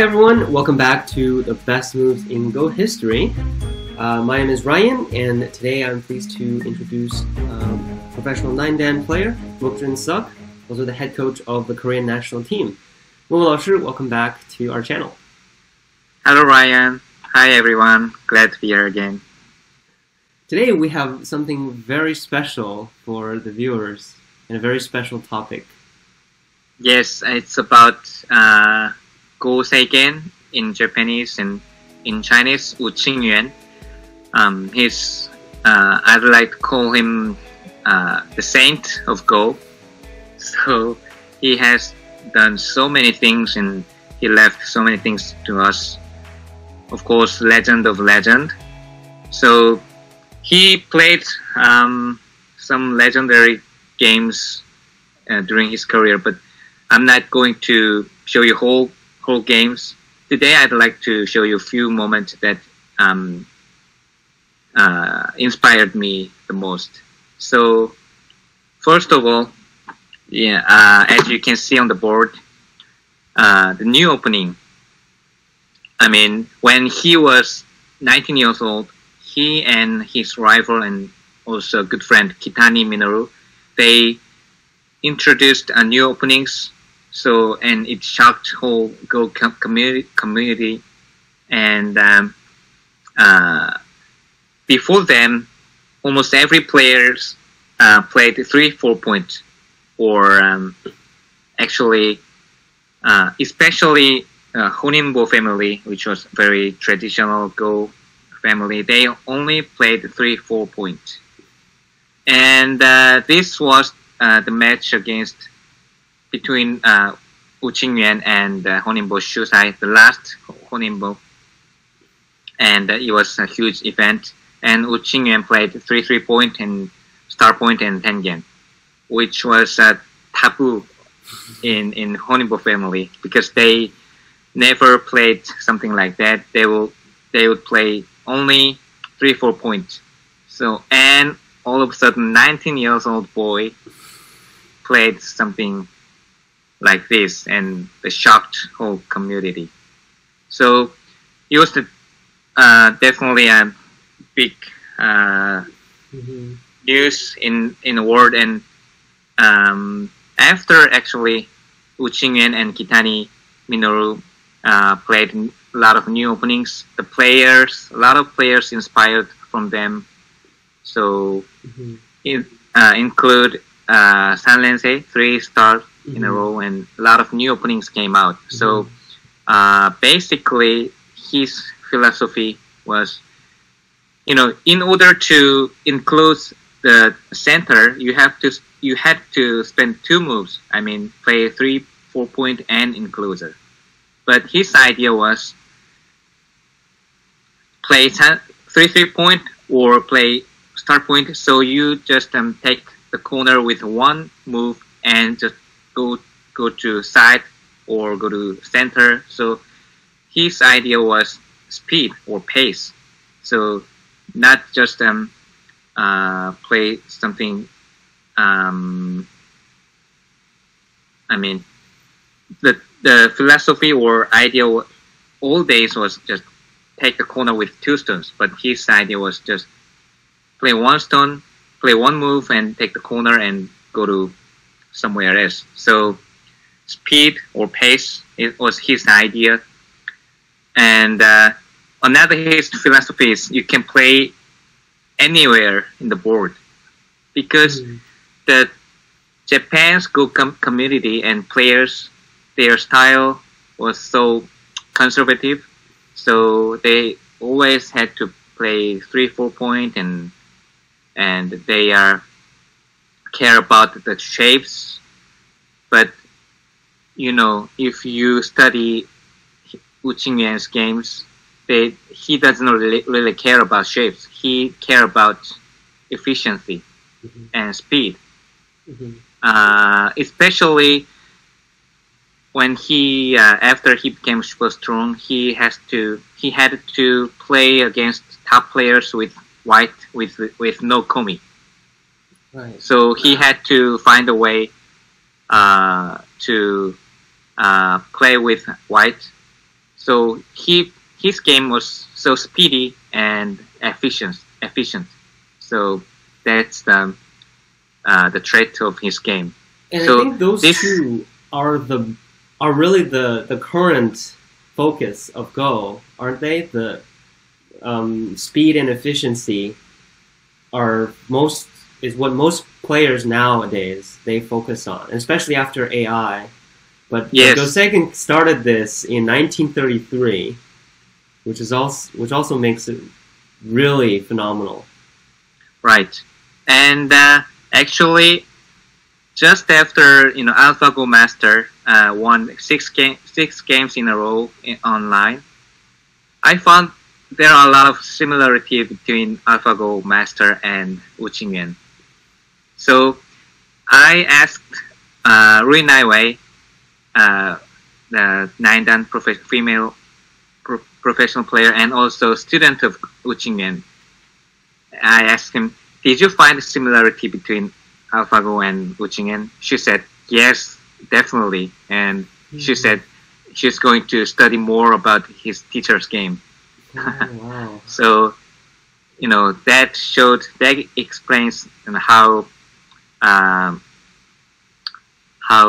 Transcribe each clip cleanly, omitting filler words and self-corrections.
Hi everyone, welcome back to the best moves in Go history. My name is Ryan, and today I'm pleased to introduce professional 9-dan player Mok Jin-seok, also the head coach of the Korean national team. Mok老师, welcome back to our channel. Hello Ryan, hi everyone, glad to be here again. Today we have something very special for the viewers and a very special topic. Yes, it's about Go Seigen in Japanese and in Chinese, Wu Qingyuan. I'd like to call him the saint of Go. So he has done so many things and he left so many things to us. Of course, legend of legend. So he played some legendary games during his career, but I'm not going to show you whole games. Today I'd like to show you a few moments that inspired me the most. So first of all, yeah, as you can see on the board, the new opening. I mean, when he was 19 years old, he and his rival and also good friend Kitani Minoru, they introduced a new openings. So, and it shocked whole Go community. And before them, almost every players played 3-4 point, or actually, especially Honinbo family, which was very traditional Go family. They only played 3-4 point, and this was the match against. Between Wu Qingyuan and Honinbo Shusai, the last Honinbo, and it was a huge event. And Wu Qingyuan played 3-3 point and star point and tengen, which was a taboo in Honinbo family because they never played something like that. They would play only 3-4 point. So, and all of a sudden, 19-year-old boy played something like this, and the shocked whole community. So it was definitely a big news in the world. And after actually Wu Qingyuan and Kitani Minoru played a lot of new openings, the players, a lot of players inspired from them. So include Sanrensei, 3 stars in a row, and a lot of new openings came out. So basically his philosophy was, you know, in order to include the center, you had to spend 2 moves. I mean, play 3-4 point and includer. But his idea was play 3-3 point or play star point. So you just take the corner with 1 move and just go to side or go to center. So his idea was speed or pace. So not just play something. I mean, the philosophy or idea all days was just take the corner with 2 stones. But his idea was just play 1 stone, play 1 move, and take the corner and go to somewhere else. So speed or pace, it was his idea. And another his philosophy is you can play anywhere in the board, because the Japan's Go community and players, their style was so conservative, so they always had to play 3-4 point, and they are care about the shapes. But you know, if you study Wu Qingyuan's games, he doesn't really care about shapes. He care about efficiency and speed. Especially when he after he became super strong, he had to play against top players with white with no komi. Right. So he had to find a way to play with white. So his game was so speedy and efficient. So that's the trait of his game. And so I think those two are really the current focus of Go, aren't they? The speed and efficiency is what most players nowadays they focus on, especially after AI. But yes. Go Seigen started this in 1933, which also makes it really phenomenal. Right, and actually, just after AlphaGo Master won six games in a row online, I found there are a lot of similarity between AlphaGo Master and Wu Qingyuan. So I asked Rui Naiwei, the Nandan female professional player and also student of Wu Qingyuan. I asked him, "Did you find a similarity between AlphaGo and Wu Qingyuan?" She said, "Yes, definitely." And she said she's going to study more about his teacher's game. Oh, wow. So, that explains how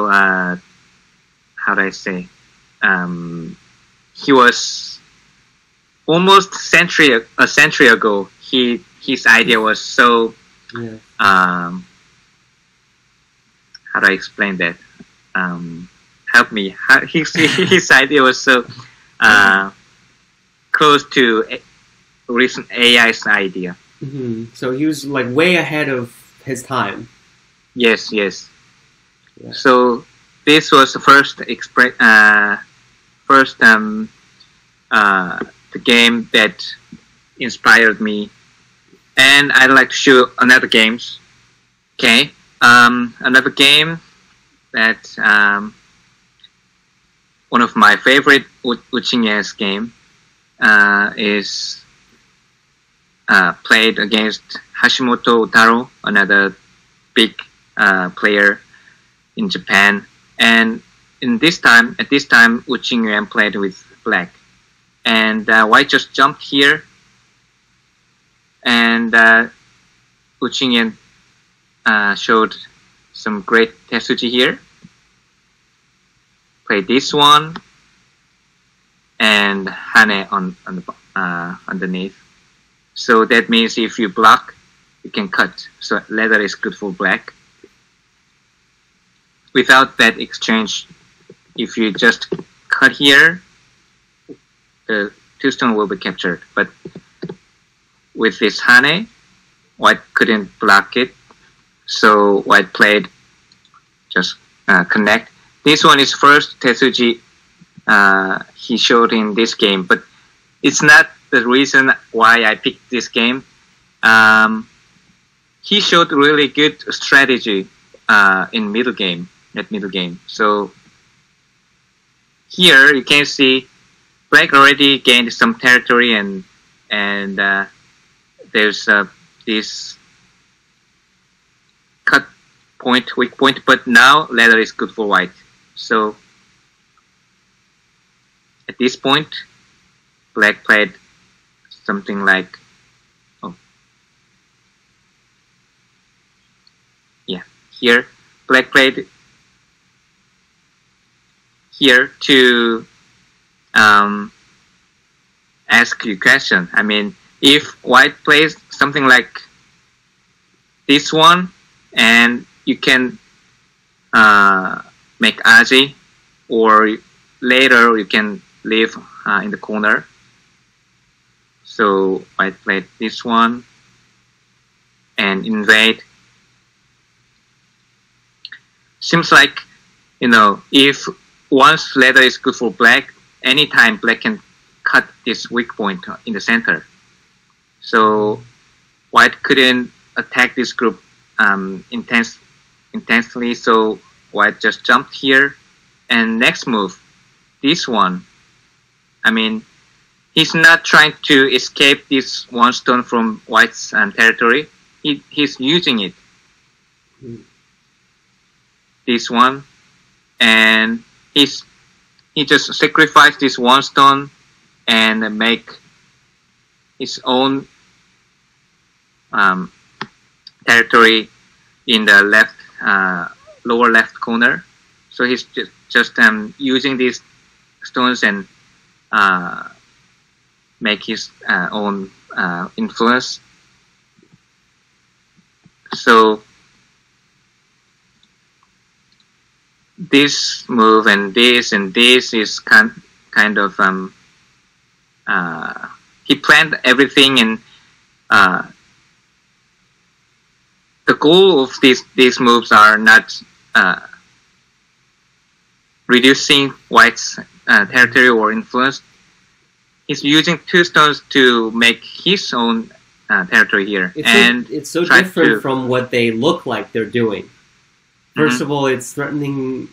do I say? He was almost a century ago. His idea was so. Yeah. How do I explain that? Help me. His idea was so close to recent AI's idea. Mm-hmm. So he was like way ahead of his time. Yes. Yes. Yeah. So. This was the first game that inspired me, and I'd like to show another games. Okay, another game that one of my favorite Wu Qingyuan's game is played against Hashimoto Utaro, another big player in Japan. And at this time, Wu Qingyuan played with black, and white just jumped here, and Wu Qingyuan showed some great tetsuji here. Played this one, and hane on underneath. So that means if you block, you can cut. So leather is good for black. Without that exchange, if you just cut here, the two stone will be captured. But with this hane, white couldn't block it, so white played just connect. This one is first tetsuji he showed in this game, but it's not the reason why I picked this game. He showed really good strategy in middle game. At middle game, so here you can see black already gained some territory, and there's this cut point, weak point. But now leather is good for white. So at this point, black played something like here. Black played here to ask you a question. I mean, if white plays something like this one, and you can make aji, or later you can leave in the corner. So white played this one and invade. Seems like, if once leather is good for black, anytime black can cut this weak point in the center. So white couldn't attack this group intensely, so white just jumped here. And next move, this one. I mean, he's not trying to escape this one stone from white's territory. He's using it. This one, and he's he just sacrificed this one stone and make his own territory in the left lower left corner. So he's just using these stones and make his own influence. So this move and this is kind of he planned everything, and the goal of these moves are not reducing white's territory or influence. He's using two stones to make his own territory here. It's so different from what they look like they're doing. First of all, it's threatening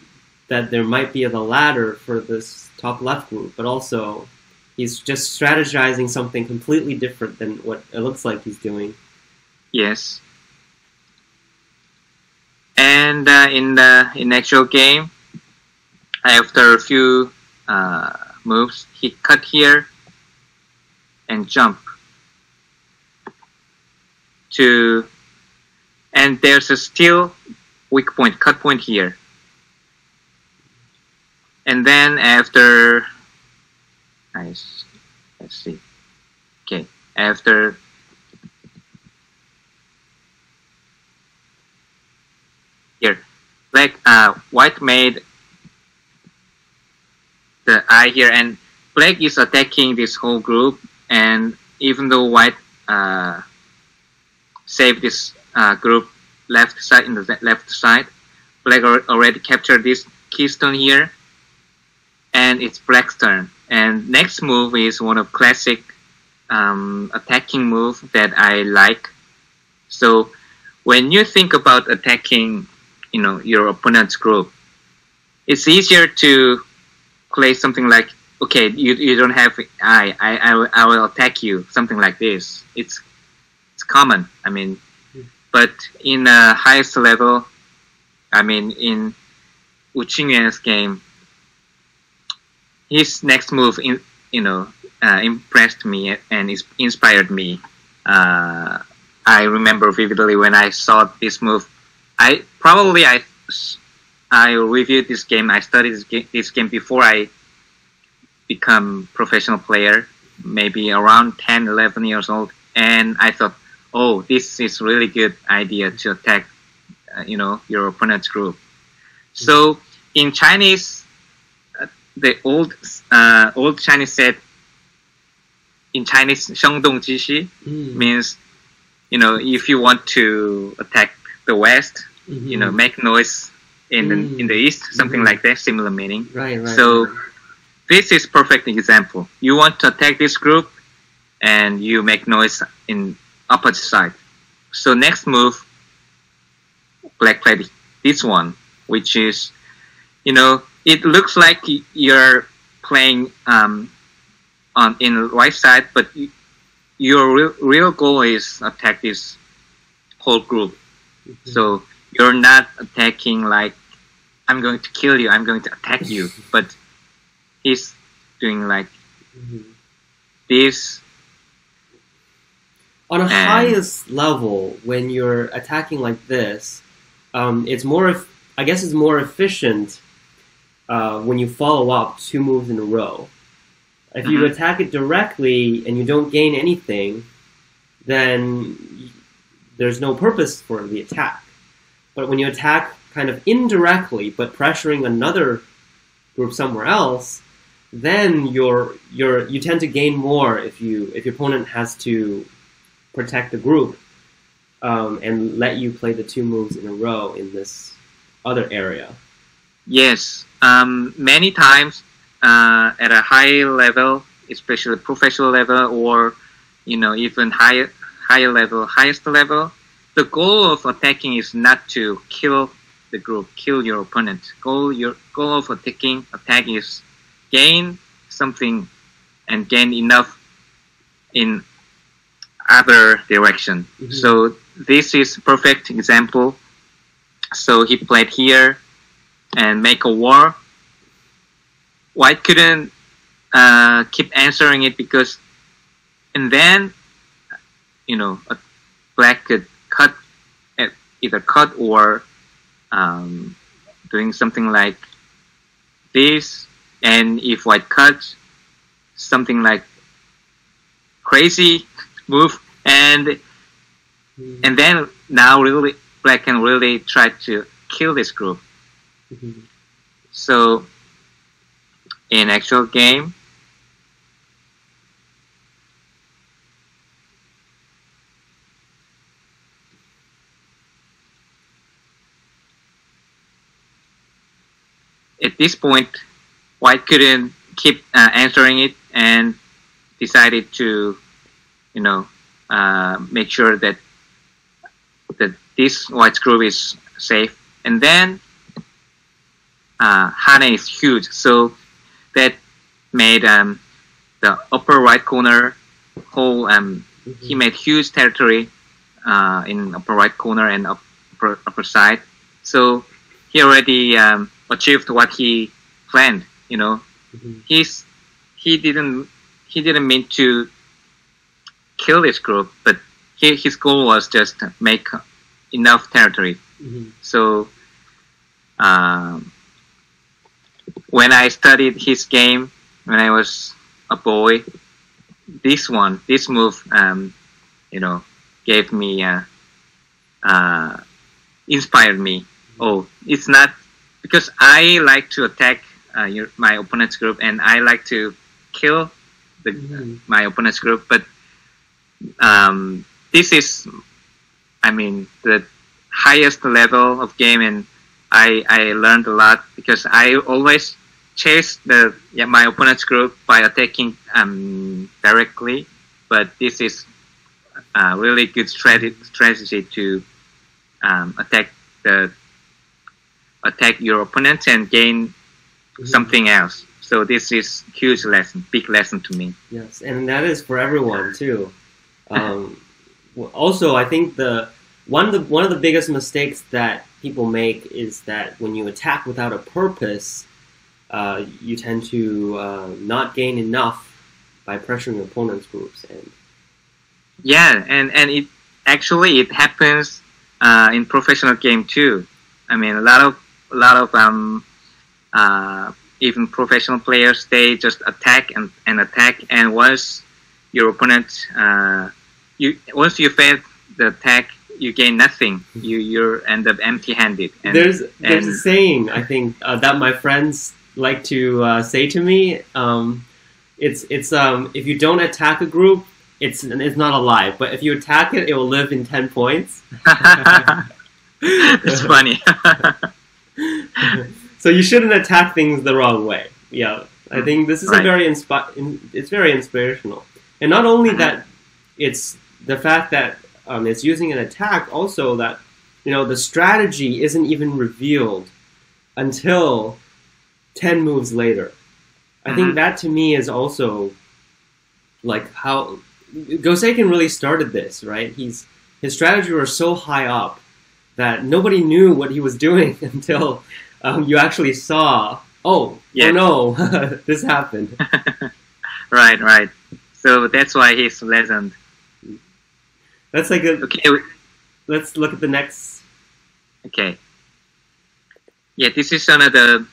that there might be the ladder for this top left group, but also he's just strategizing something completely different than what it looks like he's doing. Yes. And in actual game, after a few moves, he cut here and jump to, and there's a still weak point, cut point here. And then after, let's see, okay, after here, black, white made the eye here, and black is attacking this whole group, and even though white saved this group left side, in the left side, black already captured this keystone here, and it's black's turn. And next move is one of classic attacking move that I like. So when you think about attacking, you know, your opponent's group, it's easier to play something like, okay, you don't have I will attack you, something like this. It's common. I mean, but in the highest level, I mean, in Wu Qingyuan's game, his next move, impressed me and inspired me. I remember vividly when I saw this move. I reviewed this game. I studied this game before I become professional player, maybe around 10, 11 years old, and I thought, oh, this is really good idea to attack, your opponent's group. So in Chinese, the old Chinese said, in Chinese, "shengdong jishi," means, if you want to attack the West, make noise in the East, something like that, similar meaning. Right. So this is perfect example. You want to attack this group, and you make noise in opposite side. So next move, black played this one, which is, it looks like you're playing in the right side, but your real goal is attack this whole group. So you're not attacking like, I'm going to kill you, I'm going to attack you, but he's doing like this. On a highest level, when you're attacking like this, it's more efficient when you follow up two moves in a row. If you attack it directly and you don't gain anything, then there's no purpose for the attack. But when you attack kind of indirectly, but pressuring another group somewhere else, then you tend to gain more if your opponent has to protect the group and let you play the two moves in a row in this other area. Yes, many times at a high level, especially professional level, or even highest level, the goal of attacking is not to kill the group, kill your opponent. Your goal of attacking is gain something and gain enough in other direction. So this is perfect example. So he played here and make a war White couldn't keep answering it because, and then, you know, Black could cut, either cut or doing something like this, and if White cuts, something like crazy move, and then now really Black can really try to kill this group. Mm-hmm. So in actual game, at this point, White couldn't keep answering it and decided to, you know, make sure that this White's group is safe. And then Hane is huge, so that made the upper right corner whole. He made huge territory in upper right corner and upper side. So he already achieved what he planned, you know. Mm-hmm. He didn't mean to kill this group, but his goal was just to make enough territory. Mm-hmm. So when I studied his game when I was a boy, this move, you know, gave me, inspired me. Oh, it's not, because I like to attack my opponent's group, and I like to kill my opponent's group, but this is, I mean, the highest level of game, and I learned a lot because I always chase my opponent's group by attacking directly, but this is a really good strategy to attack your opponent and gain something else. So this is huge lesson, big lesson to me. Yes, and that is for everyone too. Also, I think one of the biggest mistakes that people make is that when you attack without a purpose, you tend to not gain enough by pressuring your opponent's groups. And yeah, and it actually happens in professional game too. I mean, a lot of even professional players, they just attack and attack, and once your opponent once you fail the attack, you gain nothing. You end up empty-handed. And there's a saying, I think, that my friends like to say to me. It's if you don't attack a group, it's not alive. But if you attack it, it will live in 10 points. It's funny. So you shouldn't attack things the wrong way. Yeah, I think this is right. It's very inspirational, and not only that, it's the fact that it's using an attack. Also, that, you know, the strategy isn't even revealed until 10 moves later. I think that to me is also like how Go Seigen really started this. Right, his strategy was so high up that nobody knew what he was doing until you actually saw, oh no, this happened. right. So that's why he's legend. That's like a... Okay. Let's look at the next. Okay. Yeah, this is another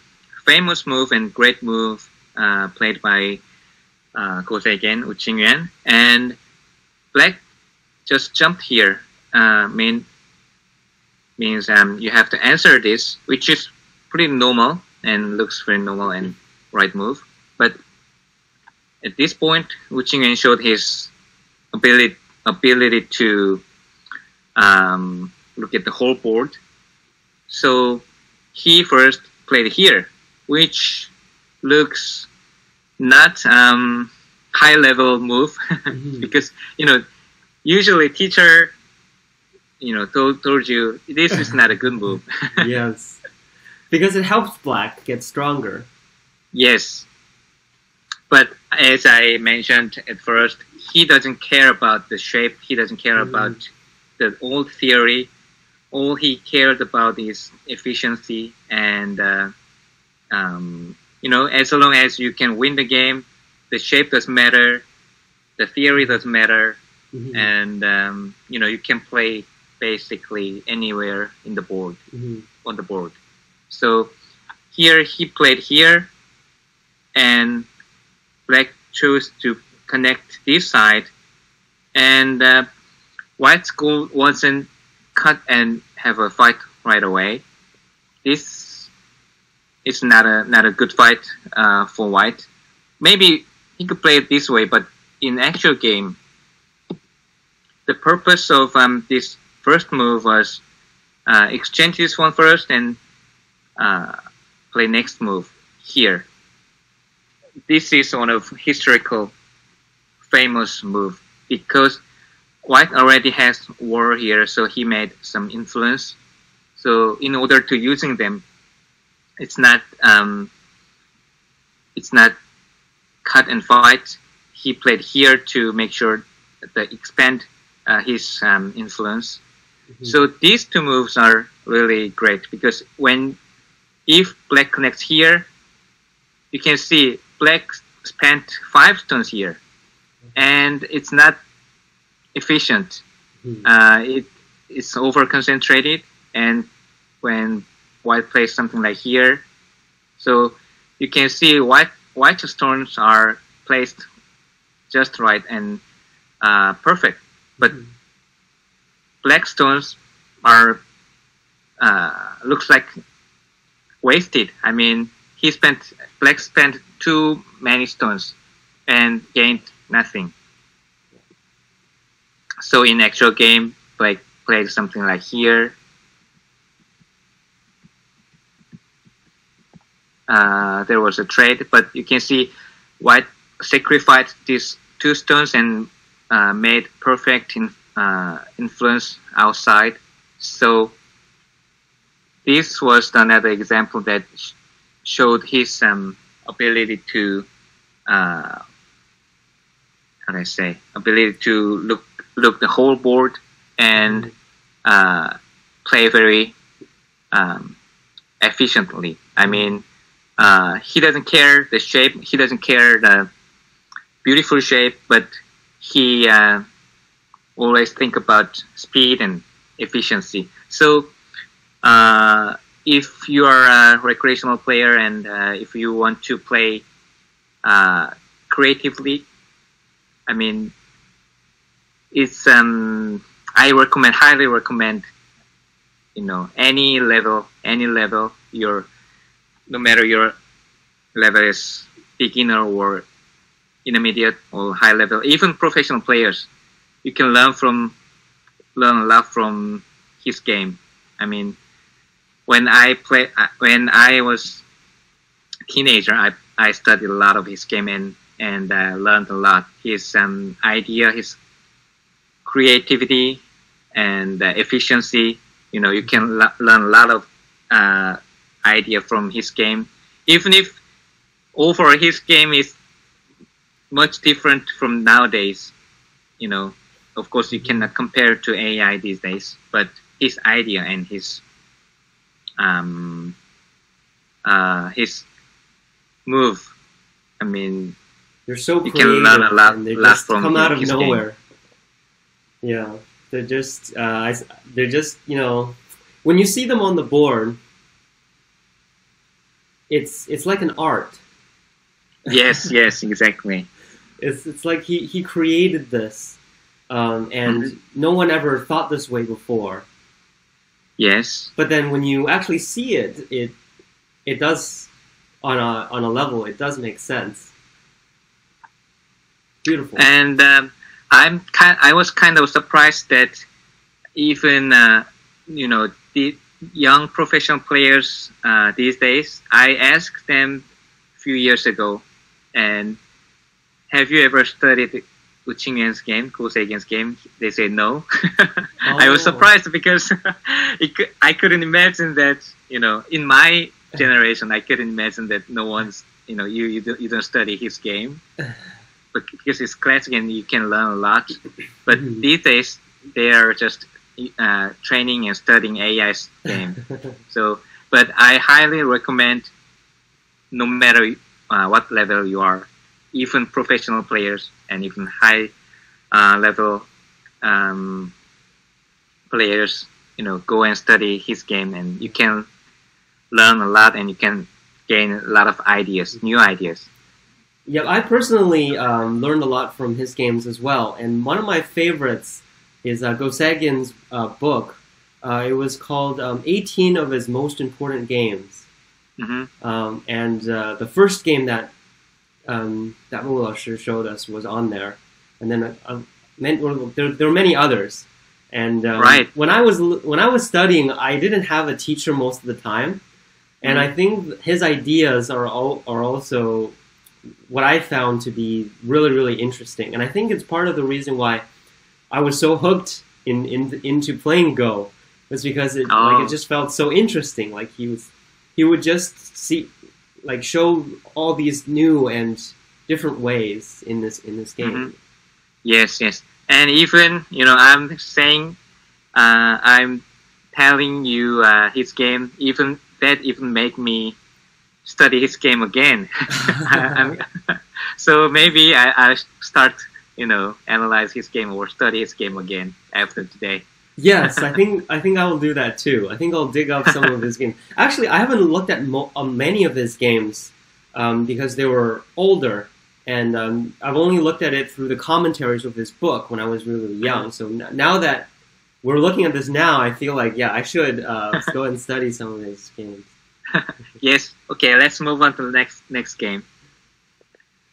famous move and great move played by Go Seigen, Wu Qingyuan. And Black just jumped here. Means you have to answer this, which is pretty normal and looks very normal and right move. But at this point, Wu Qingyuan showed his ability to look at the whole board. So he first played here, which looks not high level move. Because, you know, usually teacher, you know, told you this is not a good move. Yes, because it helps Black get stronger. Yes, but as I mentioned at first, he doesn't care about the shape. He doesn't care about the old theory. All he cared about is efficiency and you know, as long as you can win the game, the shape doesn't matter, the theory doesn't matter, mm-hmm. and you know, you can play basically anywhere in the board, mm-hmm. on the board. So here he played here, and black chose to connect this side, and white's goal wasn't cut and have a fight right away. This is not a good fight for white. Maybe he could play it this way, but in actual game, the purpose of this first move was exchange this one first and play next move here. This is one of historical famous move because white already has war here, so he made some influence. So in order to using them, it's not cut and fight. He played here to make sure that expand his influence. Mm-hmm. So these two moves are really great because when if black connects here, you can see black spent 5 stones here, and it's not efficient. Mm-hmm. It's over concentrated, and when white plays something like here, so you can see white's stones are placed just right and perfect, but mm-hmm. black stones are looks like wasted. I mean, black spent too many stones and gained nothing. So in actual game, black played something like here. There was a trade, but you can see white sacrificed these 2 stones and made perfect influence outside. So this was another example that showed his ability to look the whole board and play very efficiently. I mean, he doesn't care the shape, he doesn't care the beautiful shape, but he always think about speed and efficiency. So if you are a recreational player and if you want to play creatively, I mean, it's I highly recommend, you know, any level, your no matter your level is beginner or intermediate or high level, even professional players, you can learn a lot from his game. I mean, when I was a teenager, I studied a lot of his game and learned a lot. His idea, his creativity and efficiency, you know, you can learn a lot of idea from his game, even if overall his game is much different from nowadays. You know, of course you cannot compare to AI these days, but his idea and his move, I mean, they're so creative, you can learn a lot, and they just come out of nowhere. Game. Yeah, they're just, you know, when you see them on the board, it's like an art. Yes, yes, exactly. It's like he created this, and mm-hmm. no one ever thought this way before. Yes. But then when you actually see it, it does on a level, it does make sense. Beautiful. And I was kind of surprised that even you know, the young professional players these days. I asked them a few years ago, and have you ever studied Wu Qingyuan's game, Go Seigen's game? They say no. Oh. I was surprised because I couldn't imagine that, you know, in my generation, I couldn't imagine that no one's, you know, you don't study his game. Because it's classic and you can learn a lot, but mm-hmm. these days they are just training and studying AI's game. So, but I highly recommend no matter what level you are, even professional players and even high level players, you know, go and study his game, and you can learn a lot and you can gain a lot of ideas, new ideas. Yeah, I personally learned a lot from his games as well, and one of my favorites is Go Seigen's book. It was called 18 of his most important games. Mm-hmm. And the first game that that Wu Laoshi showed us was on there, and then there were many others. And right. when I was studying, I didn't have a teacher most of the time, and I think his ideas are also what I found to be really, really interesting. And I think it's part of the reason why I was so hooked into playing Go, was because it it just felt so interesting. Like he would just show all these new and different ways in this game. Mm-hmm. Yes, yes. And even, you know, I'm telling you his game, even make me study his game again. So maybe I'll start, you know, analyze his game or study his game again after today. Yes, I think I will do that too. I think I'll dig up some of his games. Actually, I haven't looked at many of his games because they were older, and I've only looked at it through the commentaries of his book when I was really young. So now that we're looking at this now, I feel like, yeah, I should go and study some of his games. Yes. Okay, let's move on to the next game.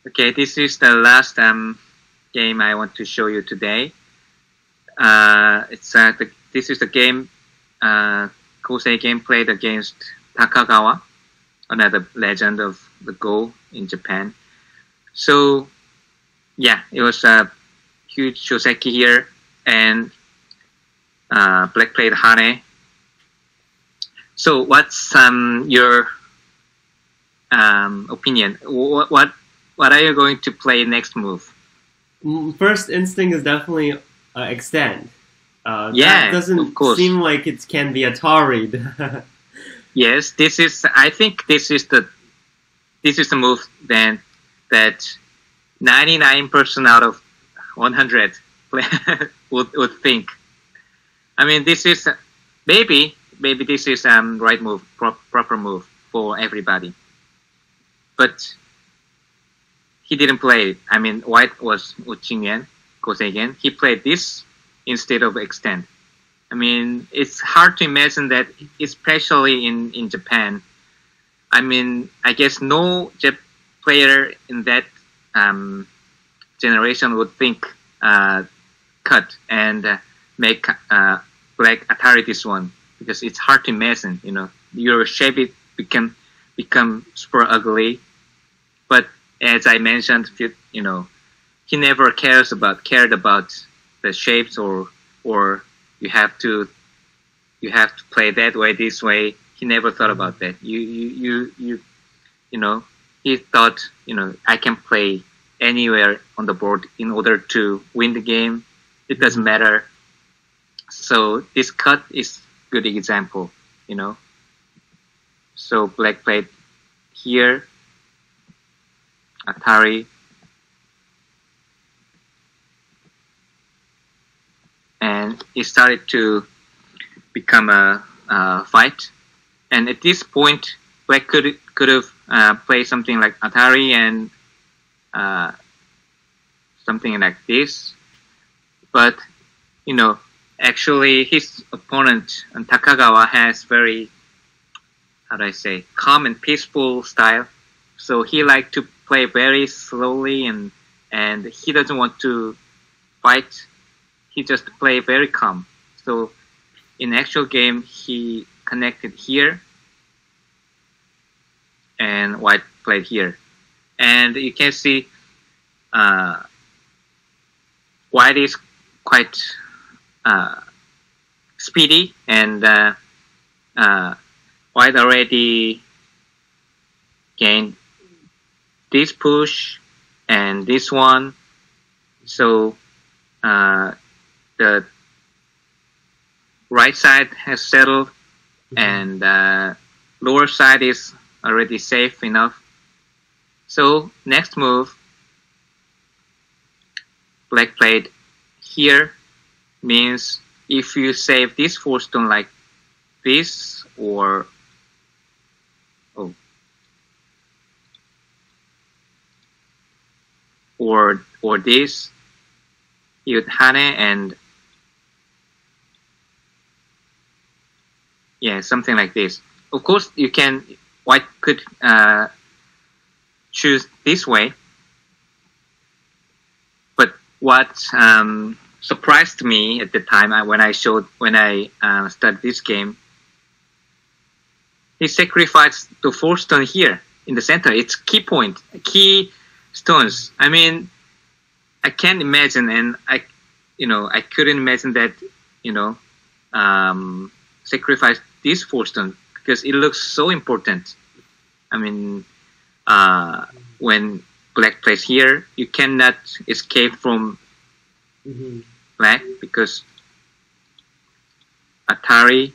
Okay, this is the last game I want to show you today. This is the game Go Seigen played against Takagawa, another legend of the Go in Japan. So yeah, it was a huge shoseki here, and black played Hane. So what's your opinion? What are you going to play next move? First instinct is definitely extend. Yeah, that doesn't seem like it can be Atari'd. Yes, this is. I think this is the move then that 99% out of 100 would think. I mean, this is maybe this is right move, proper move for everybody. But he didn't play it. I mean, white was Wu Qingyuan, Go Seigen. He played this instead of extend. I mean, it's hard to imagine that, especially in Japan. I mean, I guess no Japanese player in that generation would think cut and make black Atari this one, because it's hard to imagine. You know, your shape it become super ugly. But as I mentioned, you know, he never cared about the shapes, or you have to play that way, this way. He never thought about that. You know, he thought, you know, I can play anywhere on the board in order to win the game. It doesn't matter. So this cut is good example, you know. So black played here, Atari, and it started to become a fight. And at this point, black could have played something like Atari and something like this, but you know, actually his opponent Takagawa has very, how do I say, calm and peaceful style. So he liked to play very slowly, and he doesn't want to fight. He just play very calm. So in actual game, he connected here, and white played here, and you can see white is quite speedy, and white already gained this push and this one. So the right side has settled, and lower side is already safe enough, So next move, black played here means if you save this 4 stone like this, or or this, you'd hane and yeah, something like this. Of course, you can, white could choose this way, but what surprised me at the time when I studied this game, he sacrificed the 4 stone here in the center. It's key point, key stones. I mean, I can't imagine, and I couldn't imagine that, sacrifice these 4 stones, because it looks so important. I mean, when black plays here, you cannot escape from black, because Atari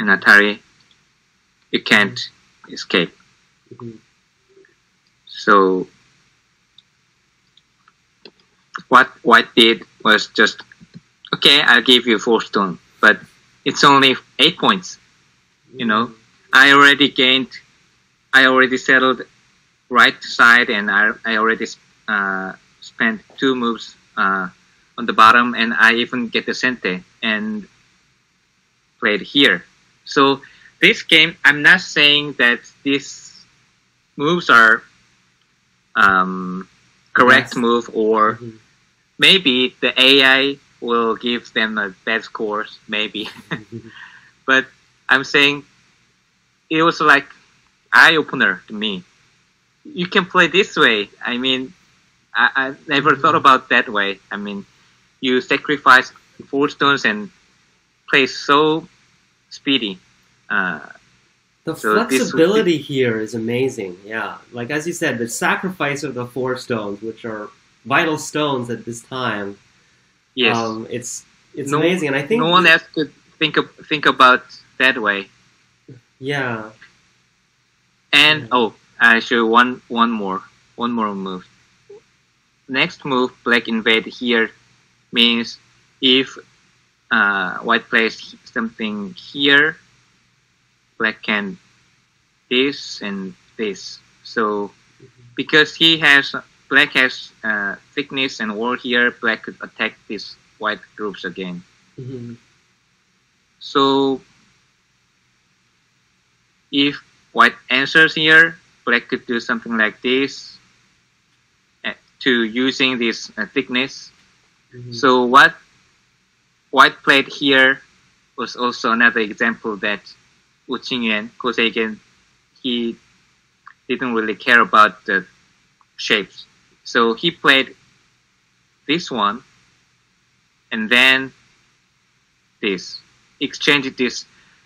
and Atari, you can't escape. So what white did was just, okay, I'll give you 4 stone, but it's only 8 points. You know, I already gained, I already settled right side, and I already spent 2 moves on the bottom, and I even get the sente and played here. So this game, I'm not saying that these moves are correct move, or maybe the AI will give them a bad score, maybe. But I'm saying it was like eye-opener to me. You can play this way. I mean, I never thought about that way. I mean, you sacrifice 4 stones and play so speedy. The flexibility here is amazing. Yeah, like as you said, the sacrifice of the 4 stones, which are vital stones at this time. Yes, it's amazing, and I think no one else could think about that way. Yeah. And oh, I show one more move. Next move, black invade here, means if white plays something here, black can this and this. So because he has, black has thickness and wall here, black could attack these white groups again. So if white answers here, black could do something like this to using this thickness. So what white played here was also another example that Wu Qingyuan, Go Seigen, he didn't really care about the shapes. So he played this one and then this, exchanged this.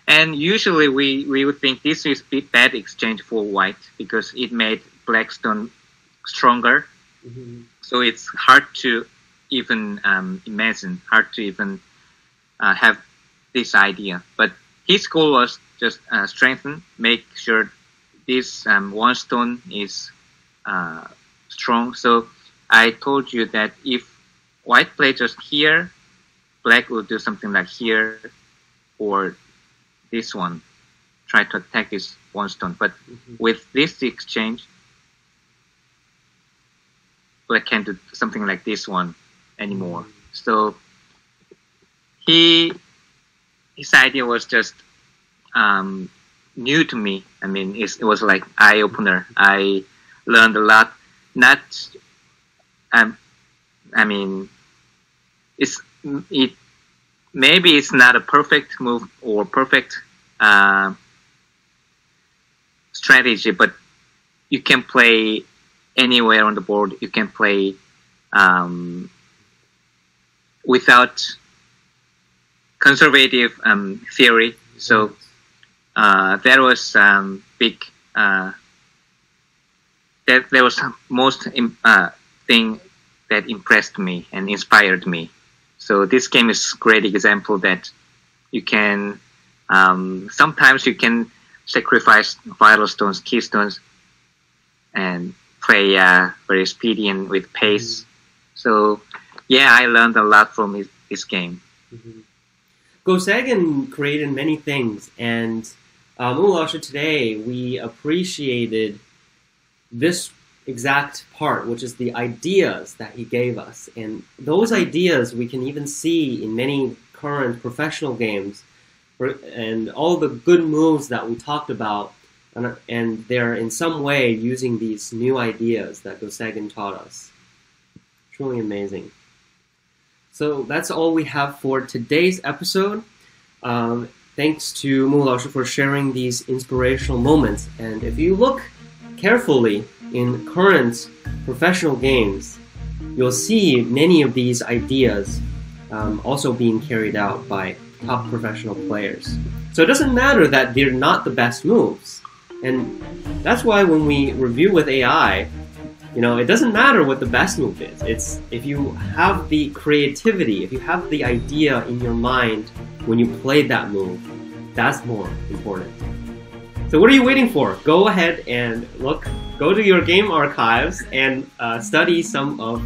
And usually we would think this is bad exchange for white, because it made black stone stronger. So it's hard to even imagine, hard to even have this idea. But his goal was just strengthen, make sure this 1 stone is strong. So I told you that if white plays just here, black will do something like here or this one, try to attack this 1 stone. But with this exchange, black can't do something like this one anymore. So his idea was just new to me. I mean, it was like eye-opener. I learned a lot. Not, I mean, maybe it's not a perfect move or perfect strategy, but you can play anywhere on the board. You can play without conservative theory. So that was big. That was most thing that impressed me and inspired me. So this game is a great example that you can sometimes you can sacrifice vital stones, key stones, and play very speedy and with pace. So yeah, I learned a lot from this game. Go Seigen created many things, and Mulasha today we appreciated this exact part, which is the ideas that he gave us. And those ideas we can even see in many current professional games, and all the good moves that we talked about, and they're in some way using these new ideas that Go Seigen taught us. Truly amazing. So that's all we have for today's episode. Thanks to Mu Laoshi for sharing these inspirational moments. And if you look carefully in current professional games, you'll see many of these ideas also being carried out by top professional players. So it doesn't matter that they're not the best moves. And that's why when we review with AI, you know, it doesn't matter what the best move is. It's if you have the creativity, if you have the idea in your mind when you play that move, that's more important. So what are you waiting for? Go ahead and look, go to your game archives and study some of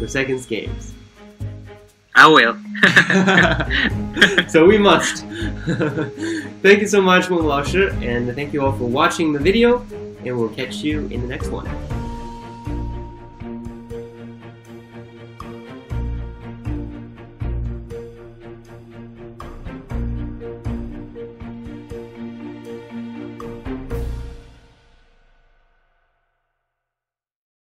Go Seigen's games. I will. So we must. Thank you so much, Mok Laoshi, and thank you all for watching the video, and we'll catch you in the next one.